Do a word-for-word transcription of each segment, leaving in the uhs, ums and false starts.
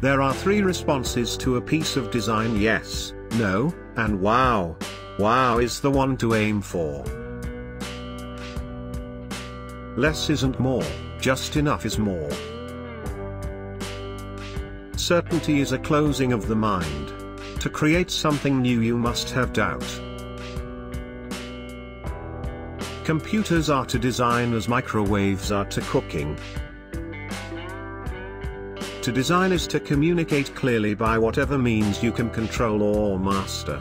There are three responses to a piece of design: yes, no, and wow. Wow is the one to aim for. Less isn't more, just enough is more. Certainty is a closing of the mind. To create something new you must have doubt. Computers are to design as microwaves are to cooking. To design is to communicate clearly by whatever means you can control or master.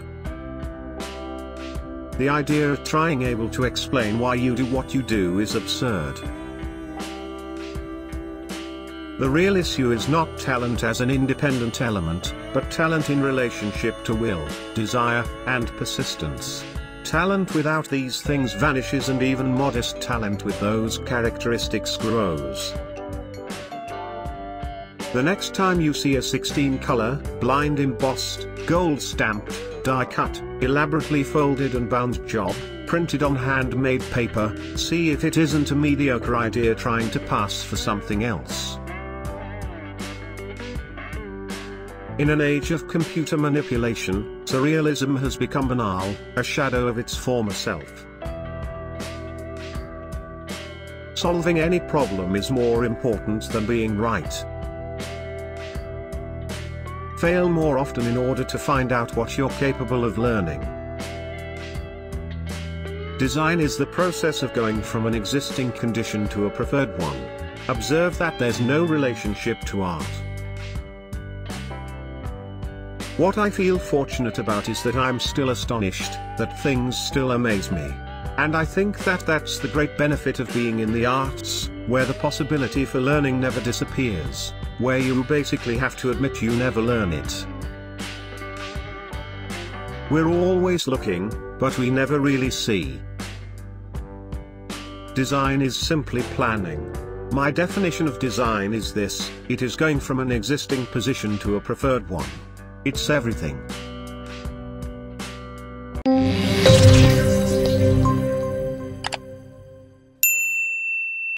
The idea of trying able to explain why you do what you do is absurd. The real issue is not talent as an independent element, but talent in relationship to will, desire, and persistence. Talent without these things vanishes, and even modest talent with those characteristics grows. The next time you see a sixteen color, blind embossed, gold stamped, die cut, elaborately folded and bound job, printed on handmade paper, see if it isn't a mediocre idea trying to pass for something else. In an age of computer manipulation, surrealism has become banal, a shadow of its former self. Solving any problem is more important than being right. Fail more often in order to find out what you're capable of learning. Design is the process of going from an existing condition to a preferred one. Observe that there's no relationship to art. What I feel fortunate about is that I'm still astonished, that things still amaze me. And I think that that's the great benefit of being in the arts, where the possibility for learning never disappears, where you basically have to admit you never learn it. We're always looking, but we never really see. Design is simply planning. My definition of design is this: it is going from an existing position to a preferred one. It's everything.